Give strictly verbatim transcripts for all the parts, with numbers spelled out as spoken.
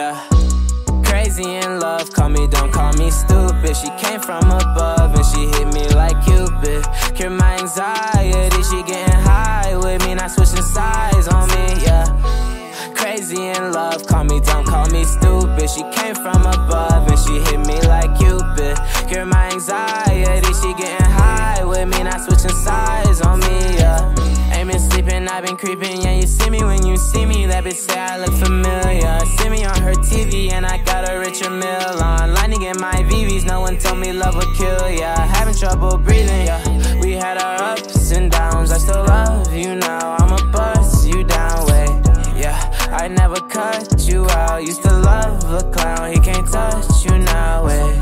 yeah. Crazy in love, call me dumb, call me stupid. She came from above and she hit me like Cupid. Cure my anxiety, she getting high with me, not switching sides on me, yeah. Crazy in love, call me dumb, call me stupid. She came from above and she hit me like Cupid. Cure my anxiety, she getting high with me, not switching sides on me, yeah. Ain't been sleeping, I've been creeping, yeah, you see me when you see me. That bitch say I look familiar. See me on her T V and I got a Richard Mille on. Lining in my V Vs, no one told me love would kill, yeah. Having trouble breathing, yeah. We had our ups and downs, I still love you now. I'ma bust you down, wait, yeah. I never cut you out, used to love a clown. He can't touch you now, wait.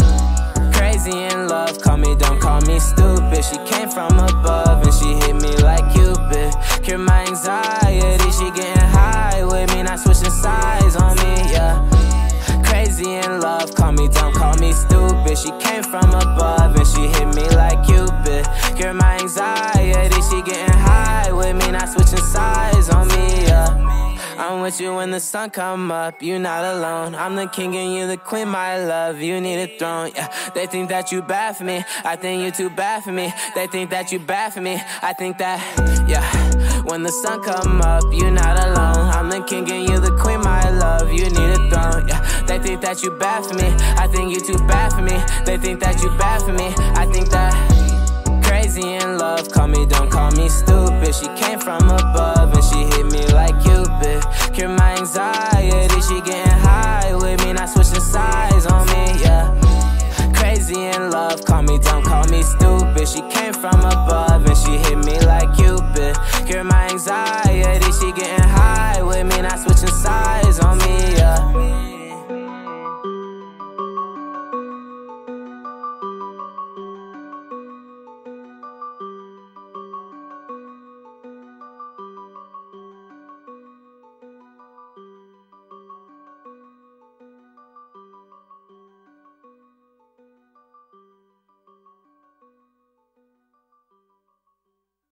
Crazy in love, call me dumb, call me stupid. She came from above and she hit me like Cupid. Cure my anxiety, she getting high with me, not switching sides on me, yeah. Crazy in love, call me dumb, call me stupid. She came from above and she hit me like Cupid. Cure my anxiety, she getting high with me, not switching sides on me, yeah. I'm with you when the sun come up, you not alone. I'm the king and you the queen, my love, you need a throne, yeah. They think that you bad for me, I think you too bad for me. They think that you bad for me, I think that, yeah. When the sun come up, you not alone. I'm the king and you the queen, my love, you need a throne, yeah. They think that you bad for me, I think you too bad for me. They think that you bad for me, I think that. Crazy in love, call me dumb, call me stupid. She came from above and she hit me like Cupid. Cure my anxiety, she getting high with me, not switching sides on me, yeah. Crazy in love, call me dumb, call me stupid. She came from above.